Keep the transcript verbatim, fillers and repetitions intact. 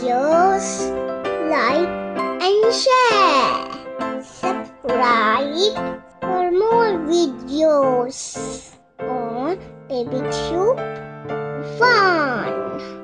just like and share. Subscribe for more videos on BabyTube Fun.